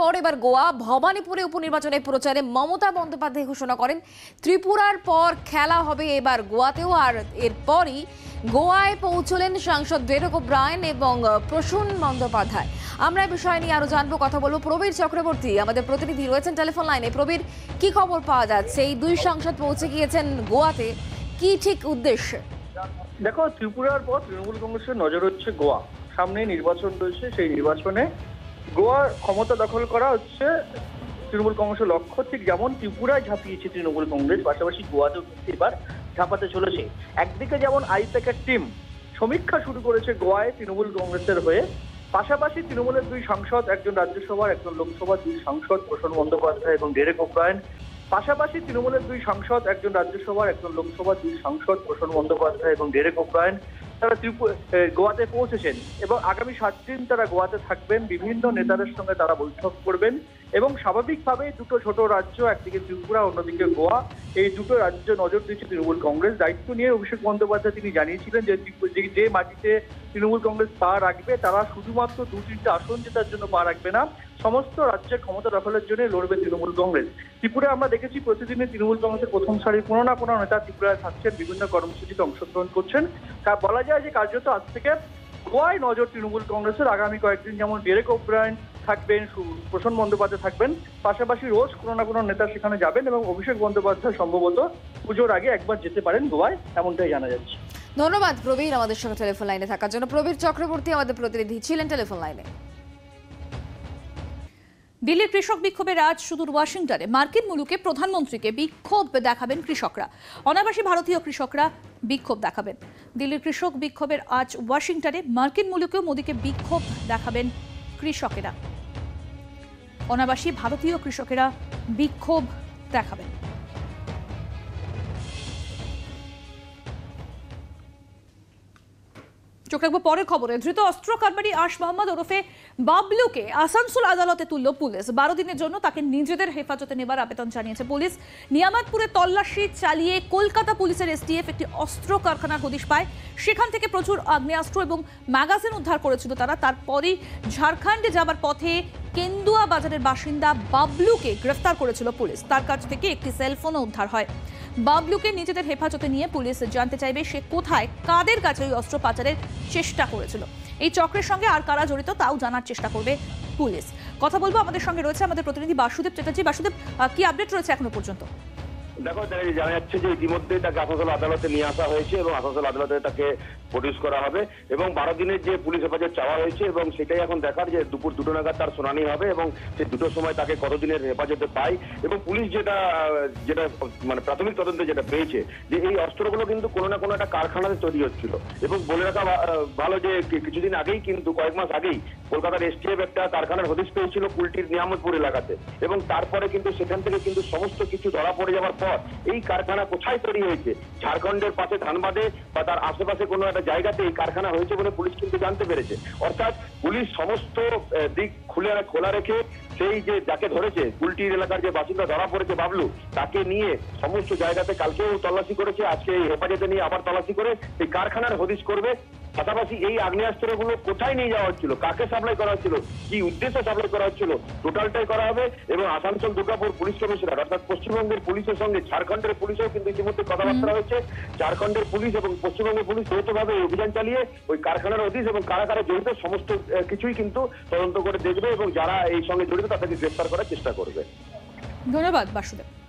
ত্রিপুরার পর এবার গোয়া ভবানীপুরে উপনির্বাচনে প্রচারে মমতা বন্দ্যোপাধ্যায় ঘোষণা করেন ত্রিপুরার পর খেলা হবে এবার গোয়াতেও। আর এরপরই গোয়ায় পৌঁছলেন সাংসদ ডেরেক ওব্রায়েন এবং প্রসূন বন্দ্যোপাধ্যায়। আমরা এই বিষয় নিয়ে আরো জানবো, কথা বলবো প্রবীর চক্রবর্তী, আমাদের প্রতিনিধি রয়েছেন টেলিফোন লাইনে। প্রবীর, কি খবর পাওয়া যাচ্ছে? এই দুই সাংসদ পৌঁছে গিয়েছেন গোয়াতে, কি ঠিক উদ্দেশ্য? দেখো, ত্রিপুরার পর তৃণমূল কংগ্রেসের নজর হচ্ছে গোয়া। সামনে নির্বাচন রয়েছে, সেই নির্বাচনে গোয়ার ক্ষমতা দখল করা হচ্ছে তৃণমূল কংগ্রেসের লক্ষ্য। ঠিক যেমন ত্রিপুরায় ঝাঁপিয়েছে তৃণমূল কংগ্রেস, পাশাপাশি গোয়াতেও এবার ঝাঁপাতে চলেছে। একদিকে যেমন আইপ্যাকের টিম সমীক্ষা শুরু করেছে গোয়ায় তৃণমূল কংগ্রেসের হয়ে, পাশাপাশি তৃণমূলের দুই সাংসদ, একজন রাজ্যসভার একজন লোকসভার দুই সাংসদ প্রসূন বন্দ্যোপাধ্যায় এবং ডেরেক ওব্রায়েন, পাশাপাশি তৃণমূলের দুই সাংসদ, একজন রাজ্যসভার একজন লোকসভার দুই সাংসদ প্রসূন বন্দ্যোপাধ্যায় এবং ডেরেক ওব্রায়েন তারা গোয়াতে পৌঁছেছেন এবং আগামী 7 দিন তারা গোয়াতে থাকবেন। বিভিন্ন নেতাদের সঙ্গে তারা বৈঠক করবেন এবং স্বাভাবিকভাবেই দুটো ছোট রাজ্য, একদিকে ত্রিপুরা অন্যদিকে গোয়া, এই দুটো রাজ্য নজর দিচ্ছে তৃণমূল কংগ্রেস। দায়িত্ব নিয়ে অভিষেক বন্দ্যোপাধ্যায় তিনি জানিয়েছিলেন যে যে মাটিতে তৃণমূল কংগ্রেস পা রাখবে তারা শুধুমাত্র 2-3টা আসন জেতার জন্য পা রাখবে না, সমস্ত রাজ্যের ক্ষমতা দখলের জন্য লড়বে তৃণমূল কংগ্রেস। ত্রিপুরা আমরা দেখেছি প্রতিদিনই তৃণমূল কংগ্রেসের প্রথম সারির কোনো না কোনো নেতা ত্রিপুরায় থাকছেন, বিভিন্ন কর্মসূচিতে অংশগ্রহণ করছেন। তা বলা যায় যে কার্যত আজ থেকে গোয়ায় নজর তৃণমূল কংগ্রেসের। আগামী কয়েকদিন যেমন ডেরেক ওব্রায়েন থাকবেন, প্রসূন বন্দ্যোপাধ্যায় থাকবেন, পাশাপাশি রোজ কোনো না কোনো নেতা সেখানে যাবেন এবং অভিষেক বন্দ্যোপাধ্যায় সম্ভবত পুজোর আগে একবার যেতে পারেন গোয়ায়, এমনটাই জানা যাচ্ছে। ধন্যবাদ প্রবীর, আমাদের সঙ্গে টেলিফোন লাইনে থাকার জন্য। প্রবীর চক্রবর্তী আমাদের প্রতিনিধি ছিলেন টেলিফোন লাইনে। দিল্লির কৃষক বিক্ষোভের আজ সুদূর ওয়াশিংটনে মার্কিন মুলুকে প্রধানমন্ত্রীকে বিক্ষোভ দেখাবেন কৃষকরা, অনাবাসী ভারতীয় কৃষকরা বিক্ষোভ দেখাবেন। দিল্লির কৃষক বিক্ষোভের আজ ওয়াশিংটনে মার্কিন মুলুকেও মোদিকে বিক্ষোভ দেখাবেন কৃষকেরা, অনাবাসী ভারতীয় কৃষকেরা বিক্ষোভ দেখাবেন। চোখ রাখবো পরের খবরে। ধৃত অস্ত্র কারবারি আশ মোহাম্মদ ওরফে বাবলুকে আসানসোল আদালতে তুলল পুলিশ। 12 দিনের জন্য তাকে নিজেদের হেফাজতে নেবার আবেদন জানিয়েছে পুলিশ। নিয়ামতপুরে তল্লাশি চালিয়ে কলকাতা পুলিশের এসটিএফ একটি অস্ত্র কারখানার হদিশ পায়, সেখান থেকে প্রচুর আগ্নেয়াস্ত্র এবং ম্যাগাজিন উদ্ধার করেছিল তারা। তারপরই ঝাড়খণ্ডে যাবার পথে কেন্দুয়া বাজারের বাসিন্দা বাবলুকে গ্রেফতার করেছিল পুলিশ। তার কাছ থেকে একটি সেলফোনও উদ্ধার হয়। বাবলুকে নিজেদের হেফাজতে নিয়ে পুলিশ জানতে চাইবে সে কোথায়, কাদের কাছে ওই অস্ত্র পাচারের চেষ্টা করেছিল, এই চক্রের সঙ্গে আর কারা জড়িত তাও জানার চেষ্টা করবে পুলিশ। কথা বলবো, আমাদের সঙ্গে রয়েছে আমাদের প্রতিনিধি বাসুদেব চ্যাটার্জি। বাসুদেব, কি আপডেট রয়েছে এখনো পর্যন্ত? দেখো, জানা যাচ্ছে যে ইতিমধ্যে তাকে আসানসোল আদালতে নিয়ে আসা হয়েছে এবং আসানসোল আদালতে তাকে প্রডিউস করা হবে এবং 12 দিনের যে পুলিশ হেফাজত চাওয়া হয়েছে এবং সেটাই এখন দেখার যে দুপুর 2টো নাগাদ তার শুনানি হবে এবং সেই 2টোর সময় তাকে কতদিনের হেফাজতে পায়। এবং পুলিশ যেটা মানে প্রাথমিক তদন্তে যেটা পেয়েছে যে এই অস্ত্রগুলো কিন্তু কোনো না কোনো একটা কারখানাতে তৈরি হচ্ছিল এবং বলে রাখা ভালো যে কিছুদিন আগেই কিন্তু কয়েক মাস আগেই কলকাতার এসটিএফ একটা কারখানার হদিশ পেয়েছিল কুলটির নিয়ামতপুর এলাকাতে এবং তারপরে কিন্তু সেখান থেকে কিন্তু সমস্ত কিছু ধরা পড়ে যাওয়ার পর এই কারখানা কোথায় তৈরি হয়েছে, ঝাড়খণ্ডের পাশে ধানবাদে বা তার আশেপাশে কোনো একটা জায়গাতে এই কারখানা হয়েছে বলে পুলিশ কিন্তু জানতে পেরেছে। অর্থাৎ পুলিশ সমস্ত দিক খোলা রেখে সেই যে যাকে ধরেছে কুলটির এলাকার যে বাসিন্দা ধরা পড়েছে বাবলু, তাকে নিয়ে সমস্ত জায়গাতে কালকেও তল্লাশি করেছে, আজকে এই হেফাজতে নিয়ে আবার তল্লাশি করে এই কারখানার হদিশ করবে। পাশাপাশি এই আগ্নেয়াস্ত্রগুলো কোথায় নিয়ে যাওয়া হচ্ছিল, কাকে সাপ্লাই করা হচ্ছিল, কি উদ্দেশ্যে সাপ্লাই করা হচ্ছিল, টোটালটাই করা হবে। এবং আসানসোল দুর্গাপুর পুলিশ কমিশনার অর্থাৎ পশ্চিমবঙ্গের পুলিশের সঙ্গে ঝাড়খণ্ডের পুলিশেও কিন্তু ইতিমধ্যে কথাবার্তা হয়েছে। ঝাড়খণ্ডের পুলিশ এবং পশ্চিমবঙ্গের পুলিশ যৌথভাবে এই অভিযান চালিয়ে ওই কারখানার অধীশ এবং কারা কারা জড়িত সমস্ত কিছুই কিন্তু তদন্ত করে দেখবে এবং যারা এই সঙ্গে জড়িত তাদেরকে গ্রেফতার করার চেষ্টা করবে। ধন্যবাদ বাসুদেব।